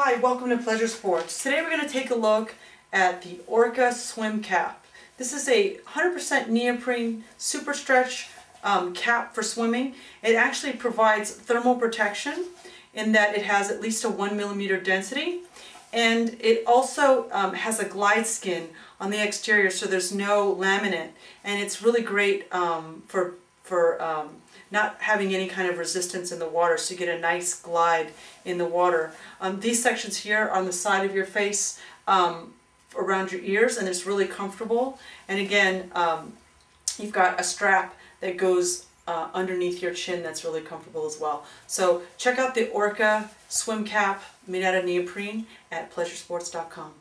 Hi, welcome to Pleasure Sports. Today we're going to take a look at the Orca swim cap. This is a 100% neoprene super stretch cap for swimming. It actually provides thermal protection in that it has at least a 1 millimeter density, and it also has a glide skin on the exterior, so there's no laminate, and it's really great for not having any kind of resistance in the water, so you get a nice glide in the water. These sections here are on the side of your face, around your ears, and it's really comfortable. And again, you've got a strap that goes underneath your chin that's really comfortable as well. So check out the Orca swim cap made out of neoprene at PleasureSports.com.